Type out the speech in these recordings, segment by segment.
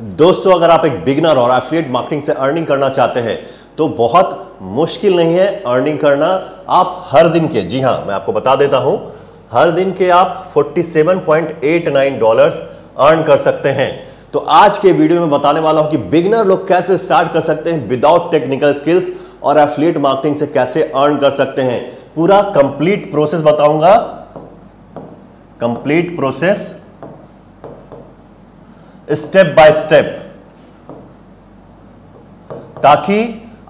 दोस्तों अगर आप एक बिगनर और एफिलिएट मार्केटिंग से अर्निंग करना चाहते हैं तो बहुत मुश्किल नहीं है अर्निंग करना। आप हर दिन के, जी हां मैं आपको बता देता हूं, हर दिन के आप $47.89 अर्न कर सकते हैं। तो आज के वीडियो में बताने वाला हूं कि बिगनर लोग कैसे स्टार्ट कर सकते हैं विदाउट टेक्निकल स्किल्स और एफिलिएट मार्केटिंग से कैसे अर्न कर सकते हैं। पूरा कंप्लीट प्रोसेस बताऊंगा, complete process step by step, ताकि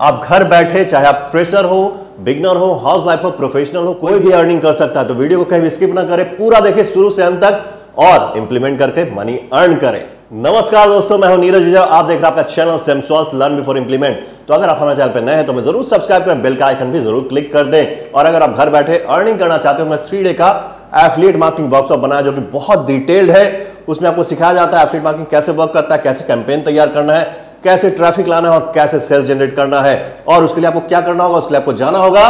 आप घर बैठे, चाहे आप फ्रेशर हो, बिगनर हो, हाउस वाइफ हो, प्रोफेशनल हो, कोई भी अर्निंग कर सकता है। तो वीडियो को कहीं भी स्किप ना करें, पूरा देखें शुरू से अंत तक और इंप्लीमेंट करके मनी अर्न करें। नमस्कार दोस्तों, मैं हूं नीरज विजय, आप देख रहे हैं आपका चैनल सेमसॉल्स लर्न बिफोर इंप्लीमेंट। तो अगर आप हमारे चैनल पर नए हैं तो मैं जरूर सब्सक्राइब करें, बेल का आइकन भी जरूर क्लिक कर दें। और अगर आप घर बैठे अर्निंग करना चाहते हो, मैं 3 डे का एफिलिएट मार्केटिंग वर्कशॉप बनाया जो कि बहुत डिटेल्ड है। उसमें आपको सिखाया जाता है एफिलिएट मार्केटिंग कैसे वर्क करता है, कैसे कैंपेन तैयार करना है, कैसे ट्रैफिक लाना है और कैसे सेल्स जनरेट करना है। और उसके लिए आपको क्या करना होगा, उसके लिए आपको जाना होगा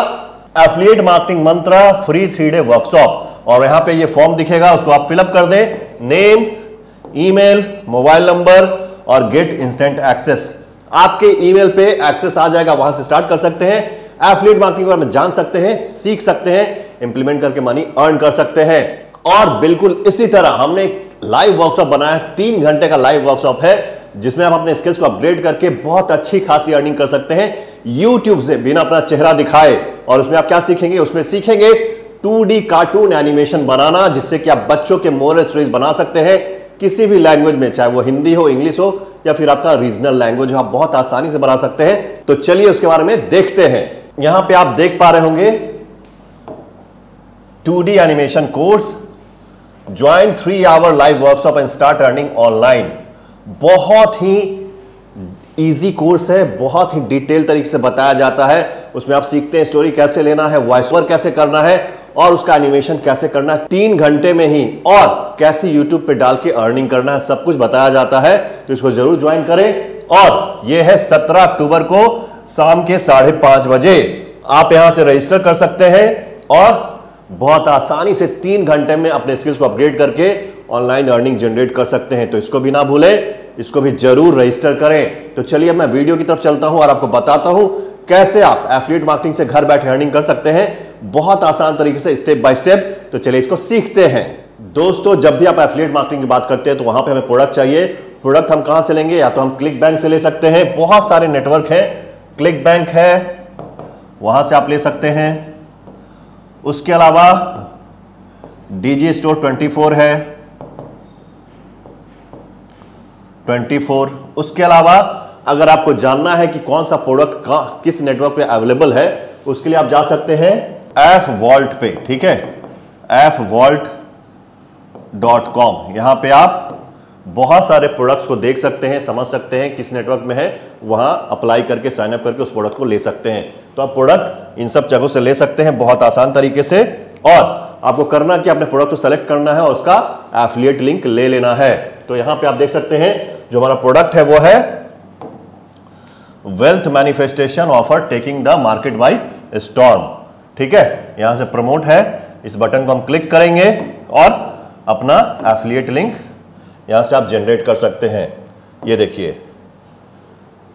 एफिलिएट मार्केटिंग मंत्रा फ्री 3 डे वर्कशॉप। और यहाँ पे ये फॉर्म दिखेगा, उसको आप फिलअप कर दें, नेम, ईमेल, मोबाइल नंबर और गेट इंस्टेंट एक्सेस। आपके ईमेल पे एक्सेस आ जाएगा, वहां से स्टार्ट कर सकते हैं एफिलिएट मार्केटिंग के बारे में, जान सकते हैं, सीख सकते हैं, इंप्लीमेंट करके मनी अर्न कर सकते हैं। और बिल्कुल इसी तरह हमने लाइव वर्कशॉप बनाया है, 3 घंटे का लाइव वर्कशॉप है जिसमें आप अपने स्किल्स को अपग्रेड करके बहुत अच्छी खासी अर्निंग कर सकते हैं यूट्यूब से बिना अपना चेहरा दिखाए। और उसमें आप क्या सीखेंगे, उसमें सीखेंगे 2D कार्टून एनिमेशन बनाना, जिससे कि आप बच्चों के मोरल स्टोरीज बना सकते हैं किसी भी लैंग्वेज में, चाहे वो हिंदी हो, इंग्लिश हो या फिर आपका रीजनल लैंग्वेज हो, आप बहुत आसानी से बना सकते हैं। तो चलिए उसके बारे में देखते हैं। यहां पे आप देख पा रहे होंगे 2D animation course, join 3 hour live workshop and start earning online. बहुत ही इजी कोर्स है, बहुत ही डिटेल तरीके से बताया जाता है। उसमें आप सीखते हैं स्टोरी कैसे लेना है, वॉइस ओवर कैसे करना है और उसका एनिमेशन कैसे करना है 3 घंटे में ही, और कैसे YouTube पे डाल के अर्निंग करना है, सब कुछ बताया जाता है। तो इसको जरूर ज्वाइन करें। और ये है 17 अक्टूबर को शाम के 5:30 बजे। आप यहां से रजिस्टर कर सकते हैं और बहुत आसानी से 3 घंटे में अपने स्किल्स को अपग्रेड करके ऑनलाइन अर्निंग जनरेट कर सकते हैं। तो इसको भी ना भूलें, इसको भी जरूर रजिस्टर करें। तो चलिए मैं वीडियो की तरफ चलता हूं और आपको बताता हूं कैसे आप एफिलिएट मार्केटिंग से घर बैठे अर्निंग कर सकते हैं बहुत आसान तरीके से, स्टेप बाय स्टेप। तो चलिए इसको सीखते हैं। दोस्तों जब भी आप एफिलिएट मार्केटिंग की बात करते हैं तो वहां पे हमें प्रोडक्ट चाहिए। प्रोडक्ट हम कहां से लेंगे, या तो हम क्लिक बैंक से ले सकते हैं, बहुत सारे नेटवर्क हैं, क्लिक बैंक है, वहां से आप ले सकते हैं। उसके अलावा Digistore24 है, 24। उसके अलावा अगर आपको जानना है कि कौन सा प्रोडक्ट किस नेटवर्क पे अवेलेबल है, उसके लिए आप जा सकते हैं Affvault पे, ठीक है, Affvault.com। यहां पे आप बहुत सारे प्रोडक्ट्स को देख सकते हैं, समझ सकते हैं किस नेटवर्क में है, वहां अप्लाई करके, साइन अप करके उस प्रोडक्ट को ले सकते हैं। तो आप प्रोडक्ट इन सब जगहों से ले सकते हैं बहुत आसान तरीके से। और आपको करना कि अपने प्रोडक्ट को सेलेक्ट करना है और उसका एफिलिएट लिंक ले लेना है। तो यहां पे आप देख सकते हैं जो हमारा प्रोडक्ट है वो है wealth manifestation offer taking the market by storm, ठीक है। यहां से प्रमोट है, इस बटन को हम क्लिक करेंगे और अपना एफिलिएट लिंक यहां से आप जनरेट कर सकते हैं। ये देखिए,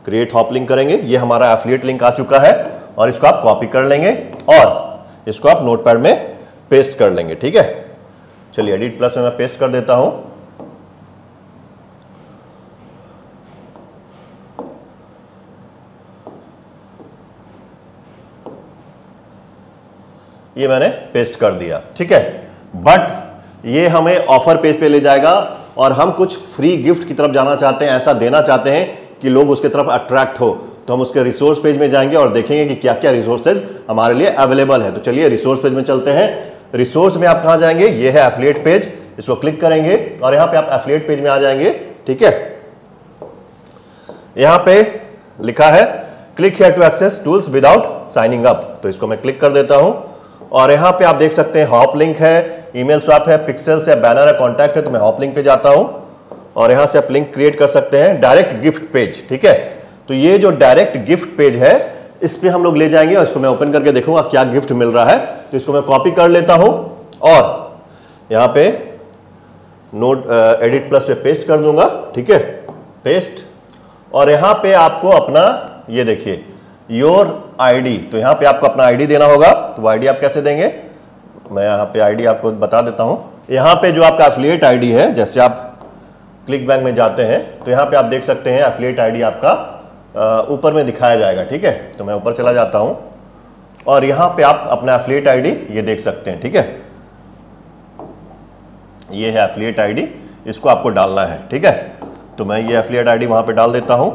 क्रिएट हॉप लिंक करेंगे, ये हमारा एफिलिएट लिंक आ चुका है और इसको आप कॉपी कर लेंगे और इसको आप नोटपैड में पेस्ट कर लेंगे, ठीक है। चलिए एडिट प्लस में मैं पेस्ट कर देता हूं। ये मैंने पेस्ट कर दिया, ठीक है। बट ये हमें ऑफर पेज पे ले जाएगा और हम कुछ फ्री गिफ्ट की तरफ जाना चाहते हैं, ऐसा देना चाहते हैं कि लोग उसके तरफ अट्रैक्ट हो। तो हम उसके रिसोर्स पेज में जाएंगे और देखेंगे कि क्या क्या रिसोर्सेज हमारे लिए अवेलेबल है। तो चलिए रिसोर्स पेज में चलते हैं। रिसोर्स में आप कहाँ जाएंगे, ये है एफिलिएट पेज, इसको क्लिक करेंगे और यहाँ पे आप एफिलिएट पेज में आ जाएंगे, ठीक है। यहाँ पे लिखा है click here to access tools without signing up, तो इसको मैं क्लिक कर देता हूँ। और यहाँ पे आप देख सकते हैं हॉप लिंक है, ईमेल स्वैप है, पिक्सेल्स है, बैनर है, कॉन्टैक्ट है। तो मैं हॉप लिंक पे जाता हूँ और यहाँ से आप लिंक क्रिएट कर सकते हैं, डायरेक्ट गिफ्ट पेज, ठीक है। तो ये जो डायरेक्ट गिफ्ट पेज है इस पे हम लोग ले जाएंगे और इसको मैं ओपन करके देखूंगा क्या गिफ्ट मिल रहा है। तो इसको मैं कॉपी कर लेता हूँ और यहाँ पे नोट एडिट प्लस पे पेस्ट कर दूंगा, ठीक है। पेस्ट, और यहाँ पे आपको अपना ये देखिए योर आईडी, तो यहाँ पे आपको अपना आईडी देना होगा। तो वो आईडी आप कैसे देंगे, मैं यहाँ पे आईडी आपको बता देता हूँ। यहाँ पे जो आपका एफिलिएट आईडी है, जैसे आप क्लिक बैंक में जाते हैं तो यहाँ पे आप देख सकते हैं एफिलिएट आईडी आपका ऊपर में दिखाया जाएगा, ठीक है। तो मैं ऊपर चला जाता हूँ और यहाँ पे आप अपना एफिलिएट आईडी ये देख सकते हैं, ठीक है। ये है एफिलिएट आईडी, इसको आपको डालना है, ठीक है। तो मैं ये एफिलिएट आईडी वहाँ पे डाल देता हूँ,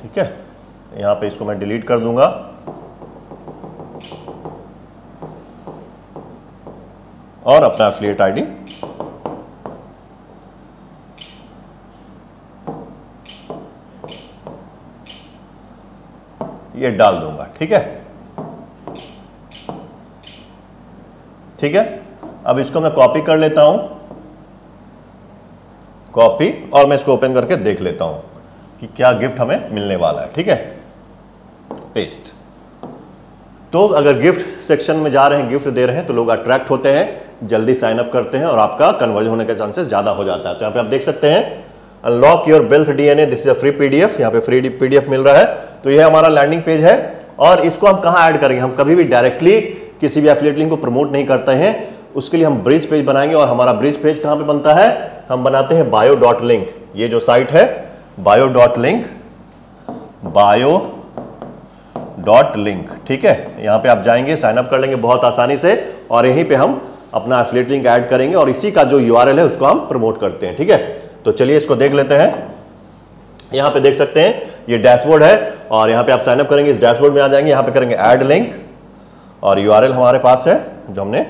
ठीक है। यहाँ पे इसको मैं डिलीट कर दूंगा। और अपना एफिलिएट आईडी ये डाल दूंगा, ठीक है, ठीक है। अब इसको मैं कॉपी कर लेता हूं, कॉपी, और मैं इसको ओपन करके देख लेता हूं कि क्या गिफ्ट हमें मिलने वाला है, ठीक है। पेस्ट। तो अगर गिफ्ट सेक्शन में जा रहे हैं, गिफ्ट दे रहे हैं, तो लोग अट्रैक्ट होते हैं, जल्दी साइन अप करते हैं और आपका कन्वर्जन होने का चांसेस ज्यादा हो जाता है। तो यहाँ पे आप देख सकते हैं unlock your wealth DNA, this is a free PDF, यहाँ पे फ्री पीडीएफ मिल रहा है। तो यह हमारा लैंडिंग पेज है और इसको हम कहाँ ऐड करेंगे, हम कभी भी डायरेक्टली किसी भी एफिलिएट लिंक को प्रमोट नहीं करते हैं, उसके लिए हम ब्रिज पेज बनाएंगे। और हमारा ब्रिज पेज कहाँ पे बनता है, हम बनाते हैं Bio.link, ये जो साइट है Bio.link, Bio.link, ठीक है। यहाँ पे आप जाएंगे, साइन अप कर लेंगे बहुत आसानी से, और यहीं पे हम अपना एफिलिएट लिंक ऐड करेंगे और इसी का जो URL है उसको हम प्रमोट करते हैं, ठीक है। तो चलिए इसको देख लेते हैं। यहाँ पे देख सकते हैं ये डैशबोर्ड है और यहाँ पे आप साइनअप करेंगे, इस डैशबोर्ड में आ जाएंगे, यहाँ पे करेंगे ऐड लिंक, और URL हमारे पास है जो हमने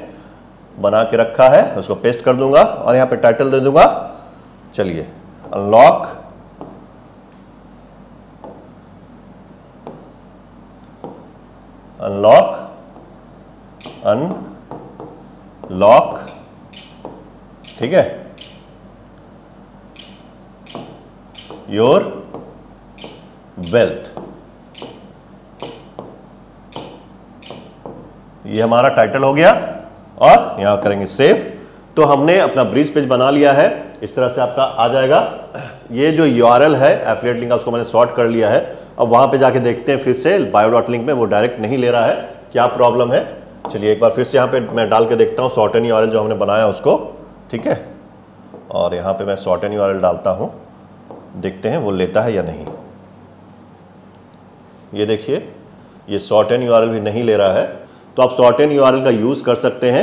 बना के रखा है, उसको पेस्ट कर दूंगा और यहाँ पे टाइटल दे दूंगा, चलिए अनलॉक अनलॉक, ठीक है, योर वेल्थ, ये हमारा टाइटल हो गया। और यहाँ करेंगे सेव। तो हमने अपना ब्रिज पेज बना लिया है, इस तरह से आपका आ जाएगा। ये जो URL है एफिलिएट लिंक का, उसको मैंने सॉर्ट कर लिया है। अब वहाँ पे जाके देखते हैं फिर से Bio.link में, वो डायरेक्ट नहीं ले रहा है, क्या प्रॉब्लम है। चलिए एक बार फिर से यहाँ पे मैं डाल के देखता हूँ सॉर्ट एन URL जो हमने बनाया उसको, ठीक है। और यहाँ पर मैं सॉर्ट एन URL डालता हूँ, देखते हैं वो लेता है या नहीं। ये देखिए, ये सॉर्ट एन URL भी नहीं ले रहा है। तो आप सॉर्ट एन URL का यूज़ कर सकते हैं,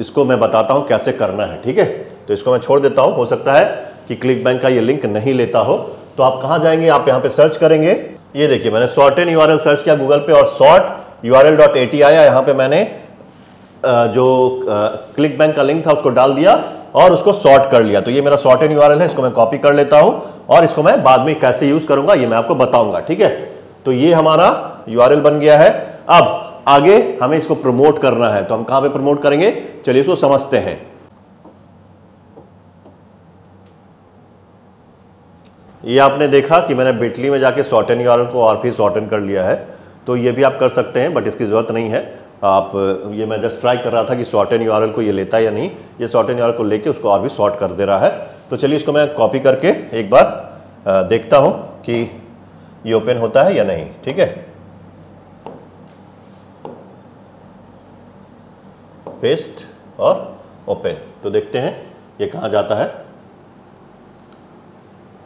इसको मैं बताता हूँ कैसे करना है, ठीक है। तो इसको मैं छोड़ देता हूँ, हो सकता है कि क्लिक बैंक का ये लिंक नहीं लेता हो। तो आप कहाँ जाएंगे, आप यहाँ पे सर्च करेंगे, ये देखिए मैंने सॉर्ट एन URL सर्च किया गूगल पे, और सॉर्ट url.at आया। यहाँ पे मैंने जो क्लिक बैंक का लिंक था उसको डाल दिया और उसको सॉर्ट कर लिया। तो ये मेरा सॉर्ट एन URL है, इसको मैं कॉपी कर लेता हूँ और इसको मैं बाद में कैसे यूज़ करूँगा ये मैं आपको बताऊँगा, ठीक है। तो ये हमारा URL बन गया है। अब आगे हमें इसको प्रमोट करना है, तो हम कहां पे प्रमोट करेंगे, चलिए इसको समझते हैं। ये आपने देखा कि मैंने बिटली में जाके शॉर्ट एन URL को और फिर शॉर्ट एन कर लिया है। तो ये भी आप कर सकते हैं, बट इसकी ज़रूरत नहीं है। आप ये, मैं जस्ट ट्राई कर रहा था कि शॉर्ट एन URL को ये लेता है या नहीं। ये शॉर्ट एन URL को लेके उसको और भी शॉर्ट कर दे रहा है। तो चलिए इसको मैं कॉपी करके एक बार देखता हूँ कि ये ओपन होता है या नहीं, ठीक है। पेस्ट और ओपन। तो देखते हैं ये कहाँ जाता है।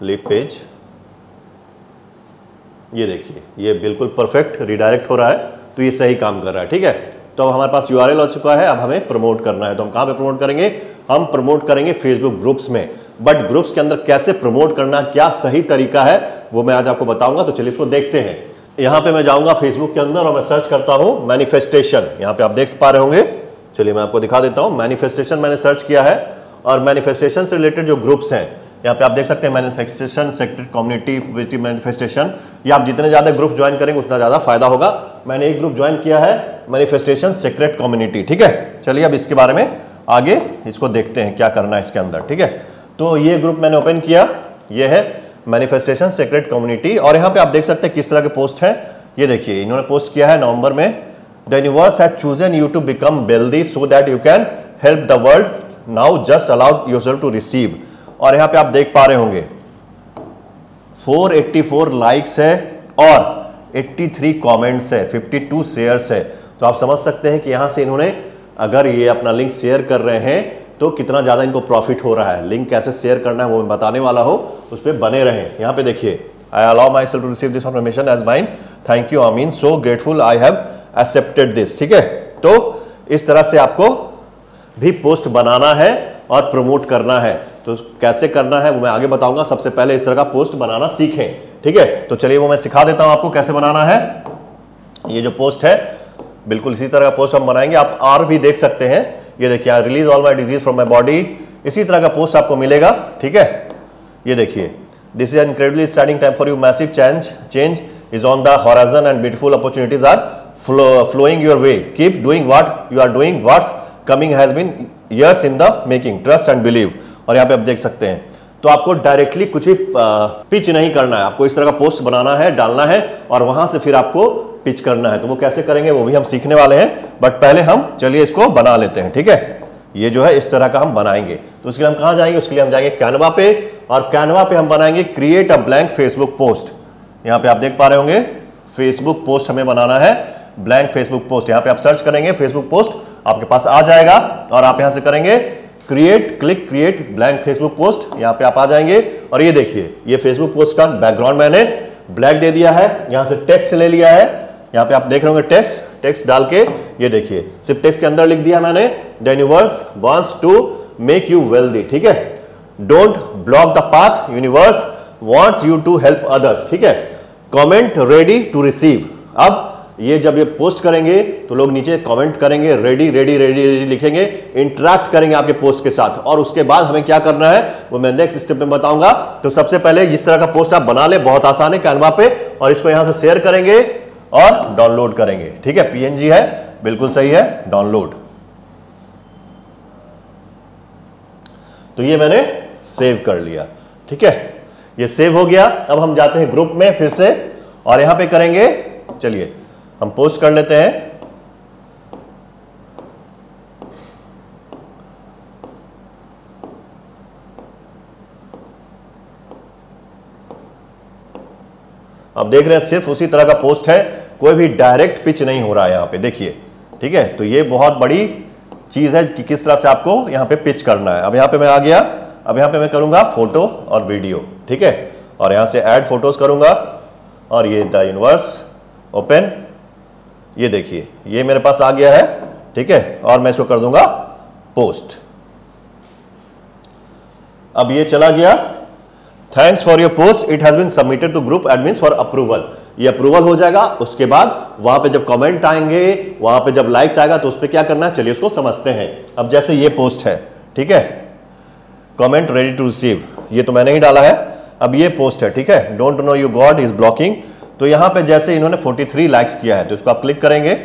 लीड पेज, ये देखिए, ये बिल्कुल परफेक्ट रिडायरेक्ट हो रहा है, तो ये सही काम कर रहा है, ठीक है। तो अब हमारे पास URL आ चुका है, अब हमें प्रमोट करना है। तो हम कहाँ पे प्रमोट करेंगे, हम प्रमोट करेंगे फेसबुक ग्रुप्स में। बट ग्रुप्स के अंदर कैसे प्रमोट करना, क्या सही तरीका है, वो मैं आज आपको बताऊंगा। तो चलिए इसको देखते हैं। यहाँ पे मैं जाऊँगा फेसबुक के अंदर और मैं सर्च करता हूँ मैनिफेस्टेशन। यहाँ पे आप देख पा रहे होंगे, चलिए मैं आपको दिखा देता हूँ। मैनिफेस्टेशन मैंने सर्च किया है और मैनिफेस्टेशन से रिलेटेड जो ग्रुप्स हैं यहाँ पे आप देख सकते हैं, मैनिफेस्टेशन सेक्टर, कम्युनिटी मैनिफेस्टेशन। ये आप जितने ज़्यादा ग्रुप ज्वाइन करेंगे उतना ज़्यादा फायदा होगा। मैंने एक ग्रुप ज्वाइन किया है मैनिफेस्टेशन सेक्रेट कम्युनिटी, ठीक है। चलिए अब इसके बारे में आगे इसको देखते हैं क्या करना है इसके अंदर, ठीक है। तो ये ग्रुप मैंने ओपन किया, ये है मैनिफेस्टेशन सेक्रेट कम्युनिटी। और यहाँ पे आप देख सकते हैं किस तरह के पोस्ट हैं। ये देखिए, इन्होंने पोस्ट किया है नवंबर में, The universe has chosen you to become wealthy so that you can help the world. Now just allow yourself to receive. और यहाँ पे आप देख पा रहे होंगे 484 लाइक्स है और 83 कमेंट्स है, 52 शेयर्स है। तो आप समझ सकते हैं कि यहाँ से इन्होंने अगर ये अपना लिंक शेयर कर रहे हैं तो कितना ज़्यादा इनको प्रॉफिट हो रहा है। लिंक कैसे शेयर करना है वो मैं बताने वाला हूँ, उस पर बने रहें। यहाँ पे देखिए, I allow myself to receive this information as mine, thank you I mean so grateful I have accepted this. ठीक है, तो इस तरह से आपको भी पोस्ट बनाना है और प्रमोट करना है। तो कैसे करना है वो मैं आगे बताऊंगा, सबसे पहले इस तरह का पोस्ट बनाना सीखें। ठीक है, तो चलिए वो मैं सिखा देता हूं आपको कैसे बनाना है। ये जो पोस्ट है बिल्कुल इसी तरह का पोस्ट हम बनाएंगे। आप और भी देख सकते हैं, ये देखिए, I release all my disease from my body, इसी तरह का पोस्ट आपको मिलेगा। ठीक है, ये देखिए, this is an incredibly exciting time for you, massive change is on the horizon and beautiful opportunities are flowing your way, keep doing what you are doing, what's coming has been years in the making, trust and believe। और यहाँ पे आप देख सकते हैं, तो आपको directly कुछ भी पिच नहीं करना है, आपको इस तरह का पोस्ट बनाना है, डालना है और वहां से फिर आपको पिच करना है। तो वो कैसे करेंगे वो भी हम सीखने वाले हैं, बट पहले हम चलिए इसको बना लेते हैं। ठीक है, ये जो है इस तरह का हम बनाएंगे। तो उसके लिए हम कहाँ जाएंगे, उसके लिए हम जाएंगे कैनवा पे, और कैनवा पे हम बनाएंगे create a blank Facebook post. यहाँ पे आप देख पा रहे होंगे फेसबुक पोस्ट हमें बनाना है, ब्लैंक फेसबुक पोस्ट। यहां पे आप सर्च करेंगे फेसबुक पोस्ट, आपके पास आ जाएगा और आप यहां से करेंगे create, click create blank Facebook post, यहां पे आप आ जाएंगे। और ये देखिए, ये फेसबुक पोस्ट का बैकग्राउंड मैंने ब्लैक दे दिया है, यहां से टेक्स्ट ले लिया है, यहां पे आप देख रहे होंगे टेक्स्ट, टेक्स्ट डाल के ये देखिए सिर्फ टेक्स्ट के अंदर लिख दिया मैंने the universe wants to make you wealthy. ठीक है, don't block the path, universe wants you to help others. ठीक है, कॉमेंट रेडी टू रिसीव। अब ये जब ये पोस्ट करेंगे तो लोग नीचे कमेंट करेंगे, रेडी रेडी रेडी रेडी लिखेंगे, इंटरैक्ट करेंगे आपके पोस्ट के साथ। और उसके बाद हमें क्या करना है वो मैं नेक्स्ट स्टेप में बताऊंगा। तो सबसे पहले इस तरह का पोस्ट आप बना ले, बहुत आसान है कैनवा पे, और इसको यहां से शेयर करेंगे और डाउनलोड करेंगे। ठीक है, पीएनजी है, बिल्कुल सही है, डाउनलोड। तो ये मैंने सेव कर लिया। ठीक है, ये सेव हो गया। अब हम जाते हैं ग्रुप में फिर से, और यहां पर करेंगे, चलिए हम पोस्ट कर लेते हैं। आप देख रहे हैं सिर्फ उसी तरह का पोस्ट है, कोई भी डायरेक्ट पिच नहीं हो रहा है यहां पे, देखिए। ठीक है, तो ये बहुत बड़ी चीज है कि किस तरह से आपको यहां पे पिच करना है। अब यहां पे मैं आ गया, अब यहां पे मैं करूंगा फोटो और वीडियो। ठीक है, और यहां से ऐड फोटोज करूंगा, और ये द यूनिवर्स ओपन, ये देखिए ये मेरे पास आ गया है। ठीक है, और मैं इसको कर दूंगा पोस्ट। अब ये चला गया, thanks for your post, it has been submitted to group admin for approval. ये अप्रूवल हो जाएगा। उसके बाद वहां पे जब कमेंट आएंगे, वहां पे जब लाइक्स आएगा, तो उस पर क्या करना है चलिए उसको समझते हैं। अब जैसे ये पोस्ट है, ठीक है, कमेंट रेडी टू रिसीव, ये तो मैंने ही डाला है। अब ये पोस्ट है, ठीक है, don't know you God is blocking. तो यहाँ पे जैसे इन्होंने 43 लाइक्स किया है, तो इसको आप क्लिक करेंगे,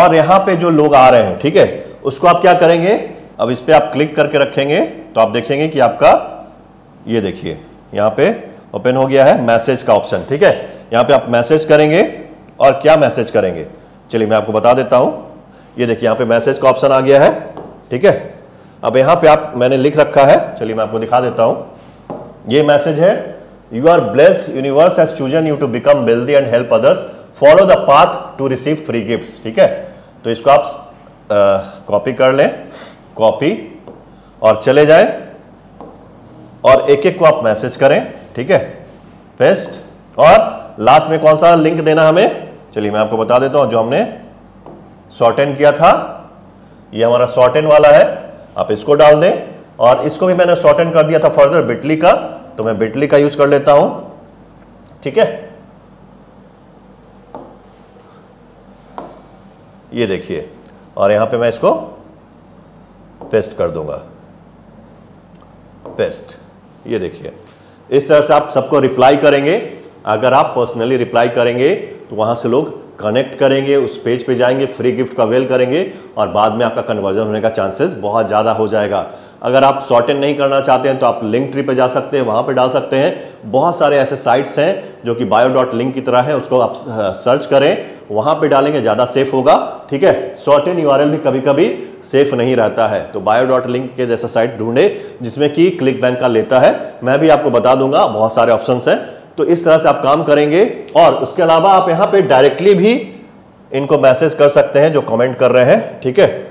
और यहाँ पे जो लोग आ रहे हैं, ठीक है, उसको आप क्या करेंगे, अब इस पर आप क्लिक करके रखेंगे तो आप देखेंगे कि आपका ये देखिए यहाँ पे ओपन हो गया है मैसेज का ऑप्शन। ठीक है, यहाँ पे आप मैसेज करेंगे, और क्या मैसेज करेंगे चलिए मैं आपको बता देता हूँ। ये देखिए यहाँ पे मैसेज का ऑप्शन आ गया है। ठीक है, अब यहाँ पे आप मैंने लिख रखा है, चलिए मैं आपको दिखा देता हूँ। ये मैसेज है, You are blessed. Universe has chosen you to become wealthy and help others. Follow the path to receive free gifts. ठीक है, तो इसको आप कॉपी कर लें, कॉपी, और चले जाएं और एक एक को आप मैसेज करें। ठीक है, पेस्ट, और लास्ट में कौन सा लिंक देना हमें चलिए मैं आपको बता देता हूँ। जो हमने शॉर्टन किया था, ये हमारा शॉर्टन वाला है, आप इसको डाल दें, और इसको भी मैंने शॉर्टन कर दिया था फर्दर बिटली का, तो मैं बिटली का यूज कर लेता हूं। ठीक है, ये देखिए, और यहां पे मैं इसको पेस्ट कर दूंगा, पेस्ट। ये देखिए इस तरह से आप सबको रिप्लाई करेंगे। अगर आप पर्सनली रिप्लाई करेंगे तो वहां से लोग कनेक्ट करेंगे, उस पेज पे जाएंगे, फ्री गिफ्ट का वेल करेंगे, और बाद में आपका कन्वर्जन होने का चांसेस बहुत ज्यादा हो जाएगा। अगर आप शॉर्टन नहीं करना चाहते हैं तो आप लिंक ट्री पे जा सकते हैं, वहाँ पे डाल सकते हैं। बहुत सारे ऐसे साइट्स हैं जो कि Bio.link की तरह है, उसको आप सर्च करें वहां पे डालेंगे ज्यादा सेफ होगा, ठीक है। शॉर्टेन यूआरएल भी कभी कभी सेफ नहीं रहता है, तो bio.link के जैसा साइट ढूंढे जिसमें कि क्लिक बैंक का लेता है। मैं भी आपको बता दूंगा, बहुत सारे ऑप्शन है। तो इस तरह से आप काम करेंगे और उसके अलावा आप यहाँ पे डायरेक्टली भी इनको मैसेज कर सकते हैं जो कमेंट कर रहे हैं, ठीक है।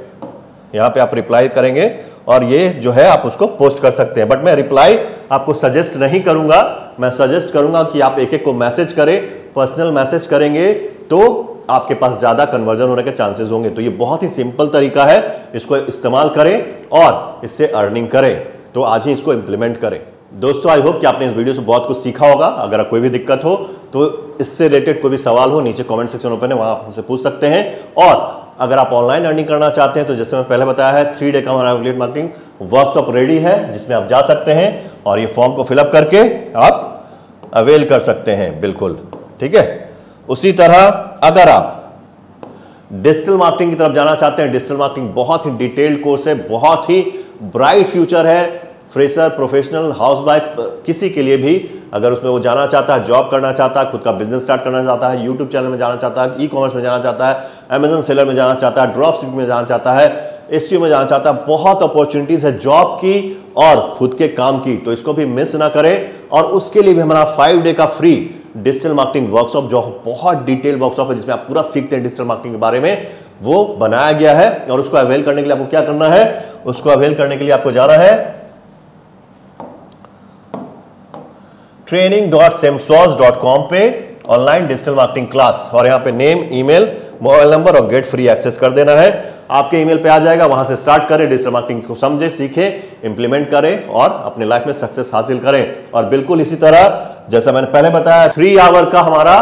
यहाँ पे आप रिप्लाई करेंगे और ये जो है आप उसको पोस्ट कर सकते हैं। बट मैं रिप्लाई आपको सजेस्ट नहीं करूंगा, मैं सजेस्ट करूंगा कि आप एक एक को मैसेज करें, पर्सनल मैसेज करेंगे तो आपके पास ज़्यादा कन्वर्जन होने के चांसेस होंगे। तो ये बहुत ही सिंपल तरीका है, इसको इस्तेमाल करें और इससे अर्निंग करें। तो आज ही इसको इम्प्लीमेंट करें। दोस्तों आई होप कि आपने इस वीडियो से बहुत कुछ सीखा होगा। अगर कोई भी दिक्कत हो तो इससे रिलेटेड कोई भी सवाल हो नीचे कमेंट सेक्शन ओपन है, वहाँ आप हमसे पूछ सकते हैं। और अगर आप ऑनलाइन अर्निंग करना चाहते हैं तो जैसे मैं पहले बताया है 3 डे का हमारा एफिलिएट मार्केटिंग वर्कशॉप रेडी है जिसमें आप जा सकते हैं और ये फॉर्म को फिलअप करके आप अवेल कर सकते हैं, बिल्कुल ठीक है। उसी तरह अगर आप डिजिटल मार्केटिंग की तरफ जाना चाहते हैं, डिजिटल मार्केटिंग बहुत ही डिटेल्ड कोर्स है, बहुत ही ब्राइट फ्यूचर है। फ्रेशर, प्रोफेशनल, हाउसवाइफ, किसी के लिए भी अगर उसमें वो जाना चाहता है, जॉब करना चाहता है, खुद का बिजनेस स्टार्ट करना चाहता है, यूट्यूब चैनल में जाना चाहता है, ई कॉमर्स में जाना चाहता है, अमेजन सेलर में जाना चाहता है, ड्रॉप शिपिंग में जाना चाहता है, एसईओ में जाना चाहता है, बहुत अपॉर्चुनिटीज़ है जॉब की और खुद के काम की। तो इसको भी मिस ना करें। और उसके लिए भी हमारा 5 डे का फ्री डिजिटल मार्केटिंग वर्कशॉप जो बहुत डिटेल वर्कशॉप है जिसमें आप पूरा सीखते हैं डिजिटल मार्केटिंग के बारे में, वो बनाया गया है। और उसको अवेल करने के लिए आपको क्या करना है, उसको अवेल करने के लिए आपको जाना है training.semsauce.com पे, ऑनलाइन डिजिटल मार्केटिंग क्लास, और यहाँ पे नेम, ईमेल, मोबाइल नंबर और गेट फ्री एक्सेस कर देना है। आपके ईमेल पे आ जाएगा, वहां से स्टार्ट करें, डिजिटल मार्केटिंग को समझे, सीखे, इंप्लीमेंट करें और अपने लाइफ में सक्सेस हासिल करें। और बिल्कुल इसी तरह जैसा मैंने पहले बताया 3 आवर का हमारा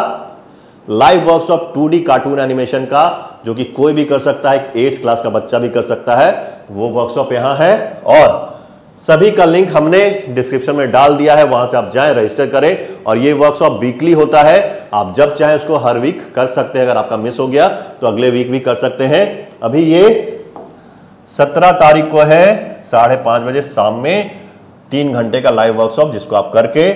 live workshop 2D cartoon animation का, जो कि कोई भी कर सकता है, 8th क्लास का बच्चा भी कर सकता है, वो वर्कशॉप यहाँ है। और सभी का लिंक हमने डिस्क्रिप्शन में डाल दिया है, वहां से आप जाएं, रजिस्टर करें। और ये वर्कशॉप वीकली होता है, आप जब चाहें उसको हर वीक कर सकते हैं। अगर आपका मिस हो गया तो अगले वीक भी कर सकते हैं। अभी ये 17 तारीख को है 5:30 बजे शाम में 3 घंटे का लाइव वर्कशॉप, जिसको आप करके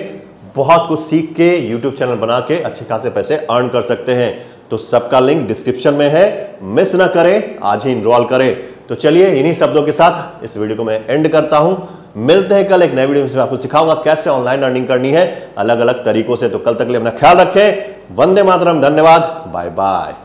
बहुत कुछ सीख के यूट्यूब चैनल बना के अच्छे खासे पैसे अर्न कर सकते हैं। तो सबका लिंक डिस्क्रिप्शन में है, मिस ना करें, आज ही इनरोल करें। तो चलिए इन्हीं शब्दों के साथ इस वीडियो को मैं एंड करता हूं। मिलते हैं कल एक नए वीडियो में, आपको सिखाऊंगा कैसे ऑनलाइन अर्निंग करनी है अलग अलग तरीकों से। तो कल तक के लिए अपना ख्याल रखें। वंदे मातरम, धन्यवाद, बाय बाय।